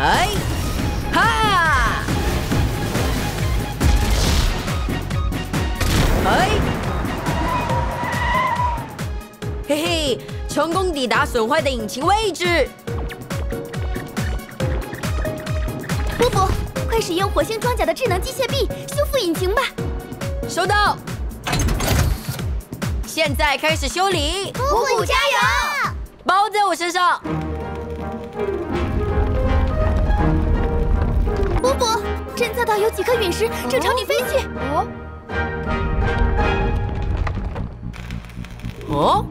嘿，哈，嘿，嘿嘿，成功抵达损坏的引擎位置。波波，快使用火星装甲的智能机械臂修复引擎吧。收到。 现在开始修理，五虎加油！包在我身上。波波，侦测到有几颗陨石正朝你飞去。哦。哦。